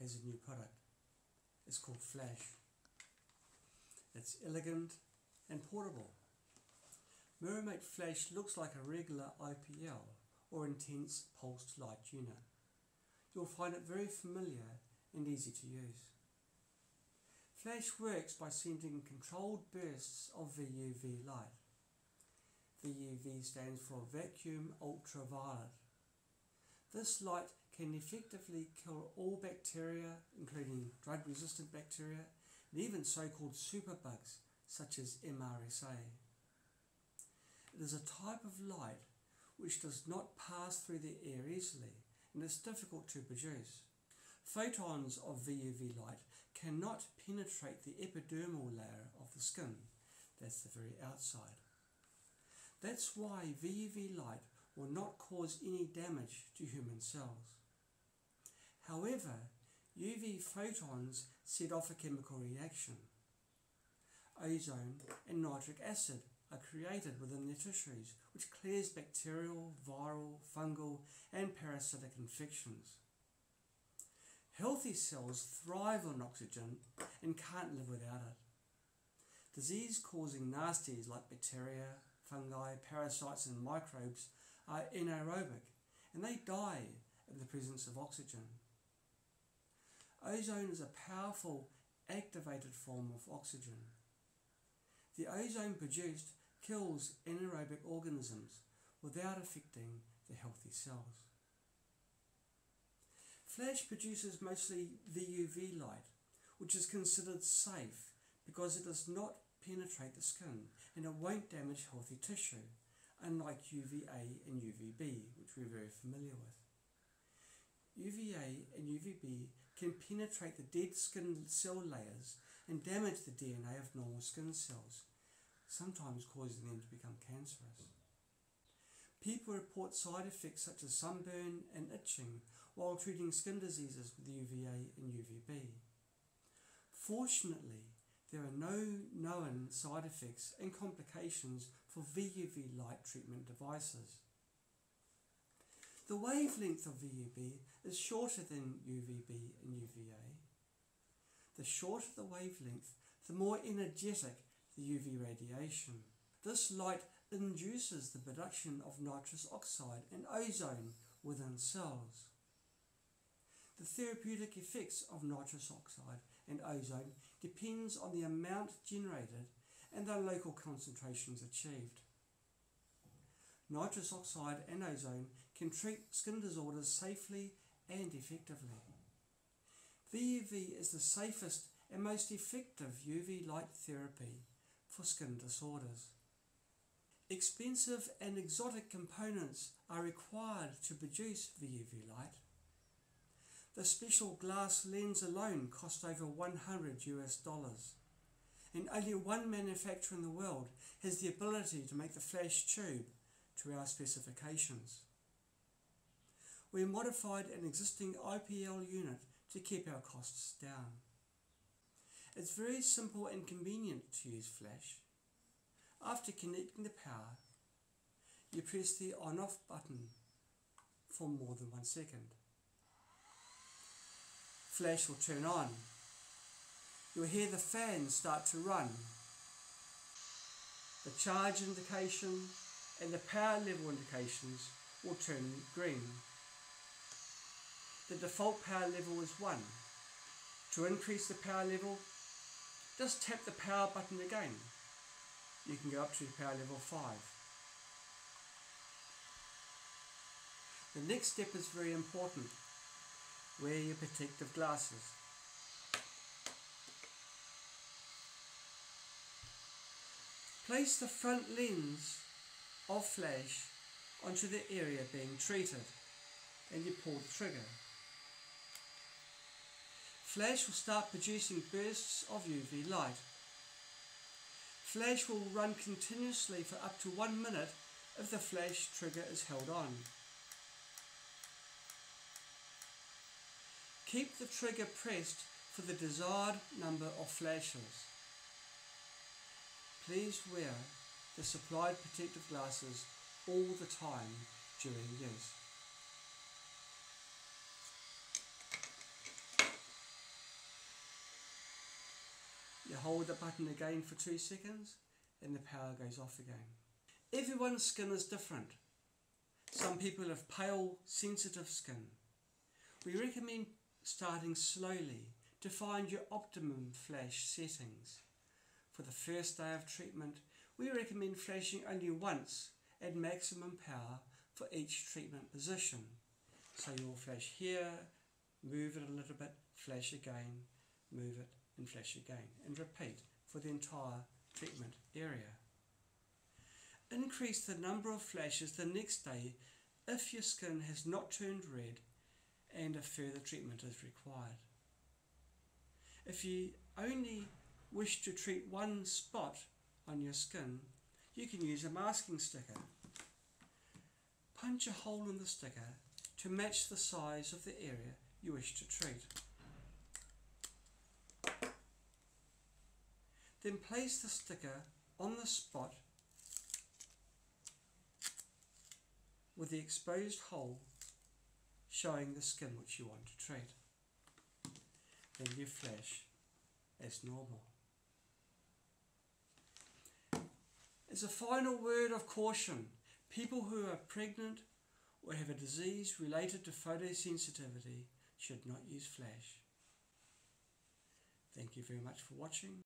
has a new product. It's called Flash. It's elegant and portable. MiraMate Flash looks like a regular IPL or intense pulsed light tuner. You'll find it very familiar and easy to use. Flash works by sending controlled bursts of VUV light. VUV stands for vacuum ultraviolet. This light can effectively kill all bacteria, including drug-resistant bacteria, and even so-called superbugs such as MRSA. It is a type of light which does not pass through the air easily and is difficult to produce. Photons of VUV light cannot penetrate the epidermal layer of the skin, that's the very outside. That's why VUV light will not cause any damage to human cells. However, UV photons set off a chemical reaction. Ozone and nitric acid are created within their tissues, which clears bacterial, viral, fungal and parasitic infections. Healthy cells thrive on oxygen and can't live without it. Disease-causing nasties like bacteria, fungi, parasites and microbes are anaerobic and they die in the presence of oxygen. Ozone is a powerful activated form of oxygen. The ozone produced kills anaerobic organisms without affecting the healthy cells. Flash produces mostly VUV light, which is considered safe because it does not penetrate the skin and it won't damage healthy tissue, unlike UVA and UVB, which we're very familiar with. UVA and UVB can penetrate the dead skin cell layers and damage the DNA of normal skin cells, sometimes causing them to become cancerous. People report side effects such as sunburn and itching while treating skin diseases with UVA and UVB. Fortunately, there are no known side effects and complications for VUV light treatment devices. The wavelength of VUB is shorter than UVB and UVA. The shorter the wavelength, the more energetic the UV radiation. This light induces the production of nitrous oxide and ozone within cells. The therapeutic effects of nitrous oxide and ozone depends on the amount generated and the local concentrations achieved. Nitrous oxide and ozone can treat skin disorders safely and effectively. VUV is the safest and most effective UV light therapy for skin disorders. Expensive and exotic components are required to produce VUV light. The special glass lens alone cost over $100 US. And only one manufacturer in the world has the ability to make the flash tube to our specifications. We modified an existing IPL unit to keep our costs down. It's very simple and convenient to use flash. After connecting the power, you press the on-off button for more than 1 second. Flash will turn on. You'll hear the fan start to run, the charge indication and the power level indications will turn green. The default power level is 1. To increase the power level, just tap the power button again. You can go up to power level 5. The next step is very important. Wear your protective glasses. Place the front lens of flash onto the area being treated and you pull the trigger. Flash will start producing bursts of UV light. Flash will run continuously for up to 1 minute if the flash trigger is held on. Keep the trigger pressed for the desired number of flashes. Please wear the supplied protective glasses all the time during use. hold the button again for 2 seconds and the power goes off again. Everyone's skin is different. Some people have pale, sensitive skin. We recommend starting slowly to find your optimum flash settings. For the first day of treatment, we recommend flashing only once at maximum power for each treatment position. So you'll flash here, move it a little bit, flash again, move it and flash again, and repeat for the entire treatment area. Increase the number of flashes the next day if your skin has not turned red and a further treatment is required. If you only wish to treat one spot on your skin, you can use a masking sticker. Punch a hole in the sticker to match the size of the area you wish to treat. Then place the sticker on the spot with the exposed hole showing the skin which you want to treat. Then you flash as normal. As a final word of caution, people who are pregnant or have a disease related to photosensitivity should not use flash. Thank you very much for watching.